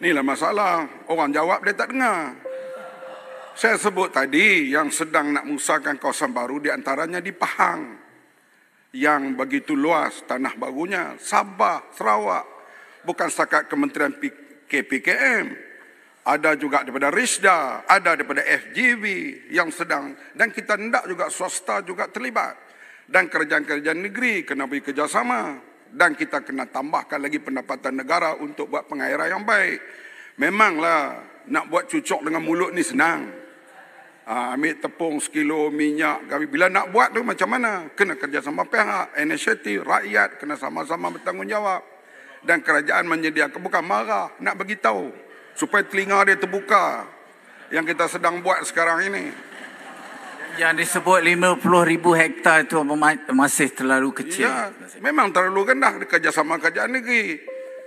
Inilah masalah, orang jawab dia tak dengar. Saya sebut tadi yang sedang nak musahkan kawasan baru di antaranya di Pahang. Yang begitu luas tanah barunya, Sabah, Sarawak. Bukan setakat Kementerian KPKM. Ada juga daripada RISDA, ada daripada FGV yang sedang. Dan kita hendak juga swasta juga terlibat. Dan kerajaan-kerajaan negeri kena beri kerjasama. Dan kita kena tambahkan lagi pendapatan negara untuk buat pengairan yang baik. Memanglah nak buat cucuk dengan mulut ni senang. Ambil tepung sekilo, minyak. Bila nak buat tu macam mana? Kena kerjasama pihak, inisiatif, rakyat. Kena sama-sama bertanggungjawab. Dan kerajaan menyediakan, bukan marah, nak beritahu. Supaya telinga dia terbuka yang kita sedang buat sekarang ini. Yang disebut 50,000 hektar itu masih terlalu kecil. Ya, memang terlalu rendah. Kerjasama kerajaan negeri.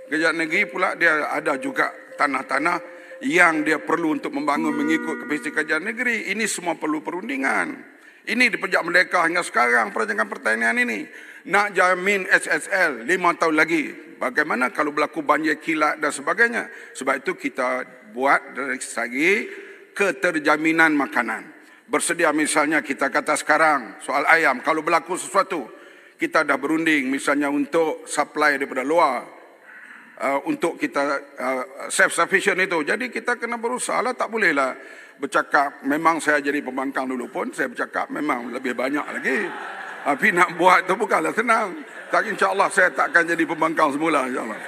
Kerajaan negeri pula dia ada juga tanah-tanah yang dia perlu untuk membangun mengikut kapasiti kerajaan negeri. Ini semua perlu perundingan. Ini di Pejak Merdeka hingga sekarang perancangan pertanian ini. Nak jamin SSL 5 tahun lagi. Bagaimana kalau berlaku banjir kilat dan sebagainya. Sebab itu kita buat dari segi keterjaminan makanan. Bersedia misalnya kita kata sekarang soal ayam. Kalau berlaku sesuatu, kita dah berunding misalnya untuk supply daripada luar. Untuk kita self-sufficient itu. Jadi kita kena berusaha lah, tak bolehlah bercakap. Memang saya jadi pembangkang dulu pun, saya bercakap memang lebih banyak lagi. Tapi nak buat tu bukanlah senang. Tak, insya Allah saya tak akan jadi pembangkang semula, insya Allah.